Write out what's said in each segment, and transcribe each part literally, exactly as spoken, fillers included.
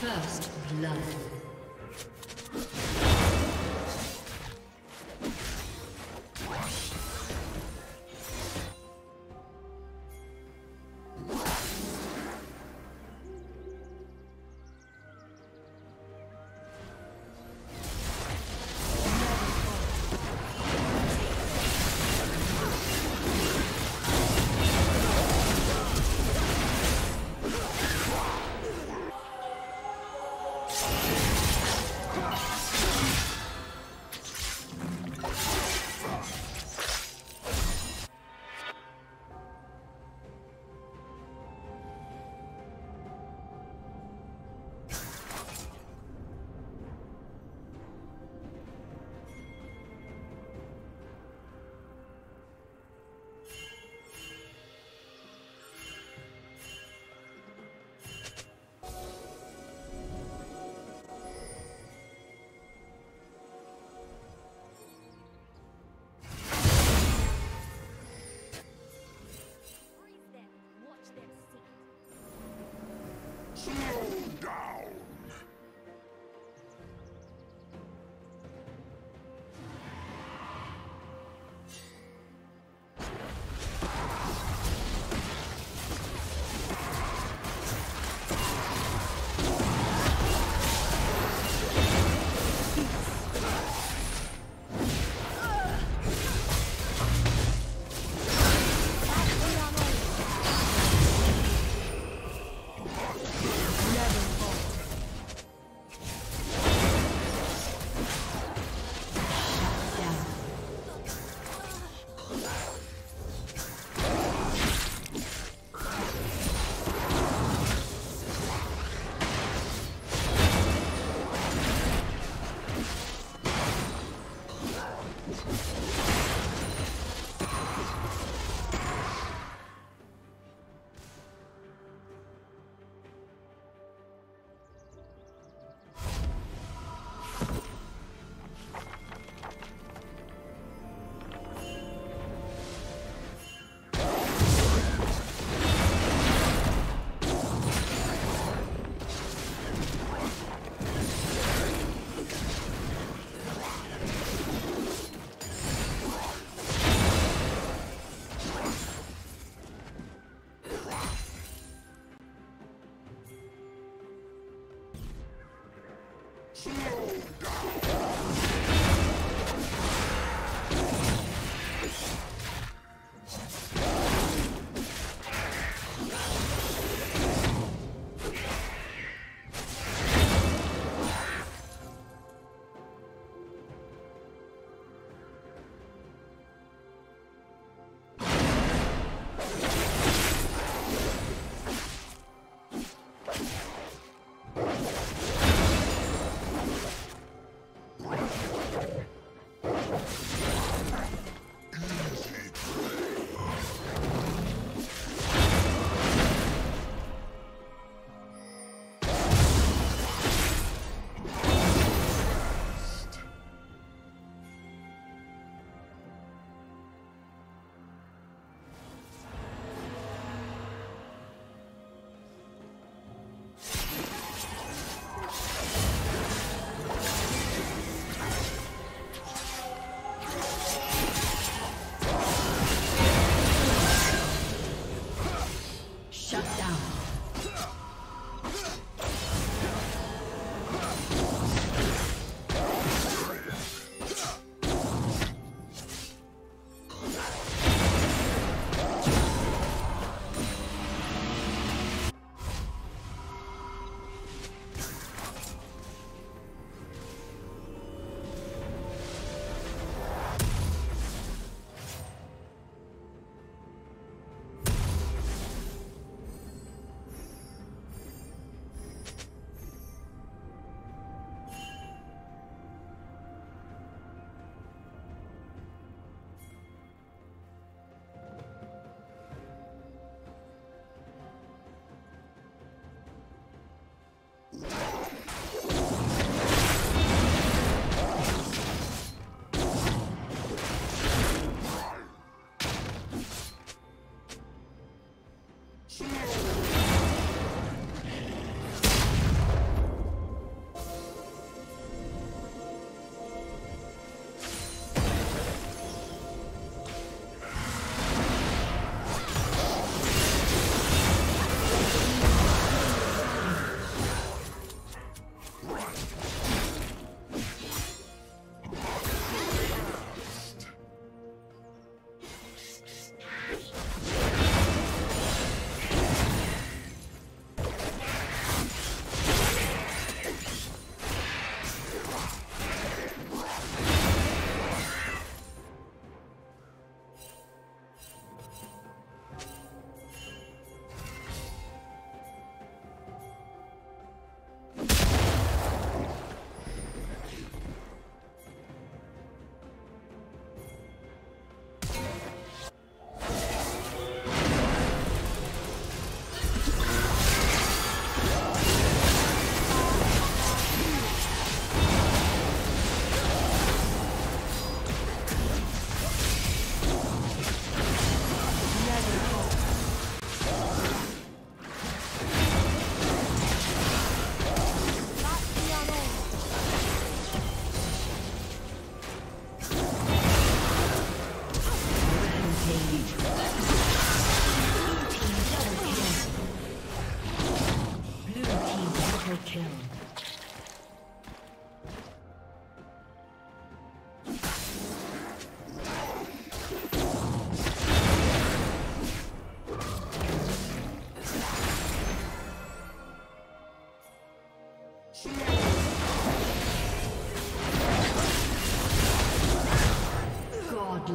First blood.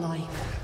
life.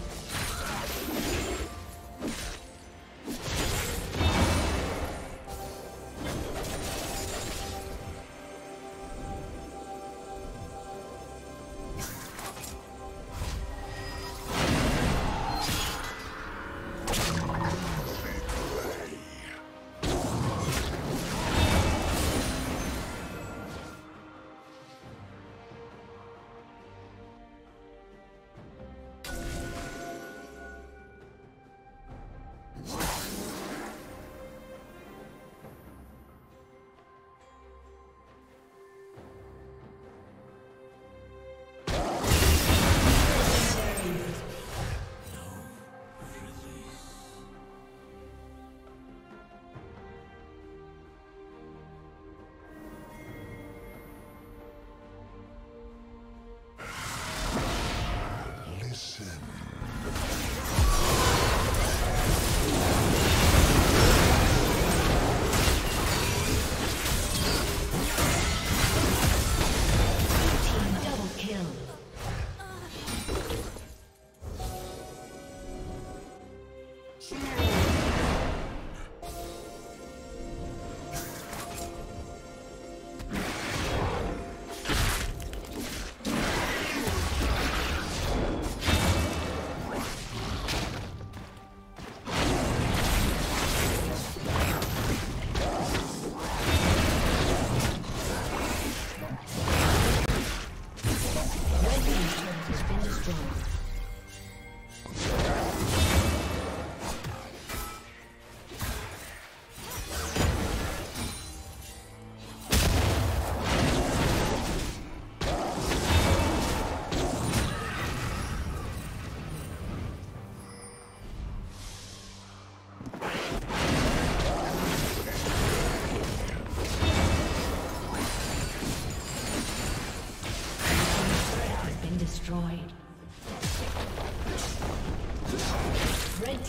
Destroyed. Red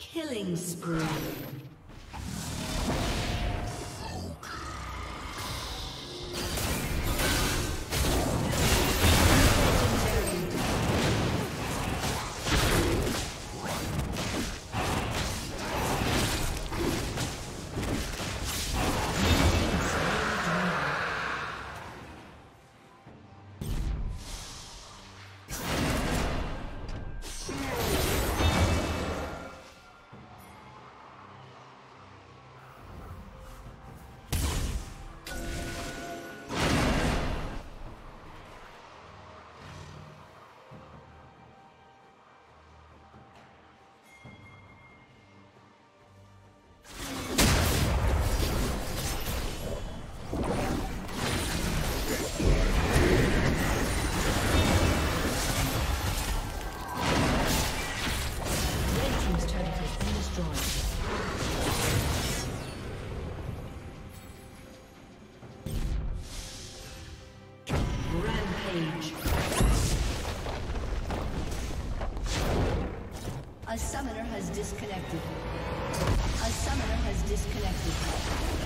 Killing spree. A summoner has disconnected. A summoner has disconnected.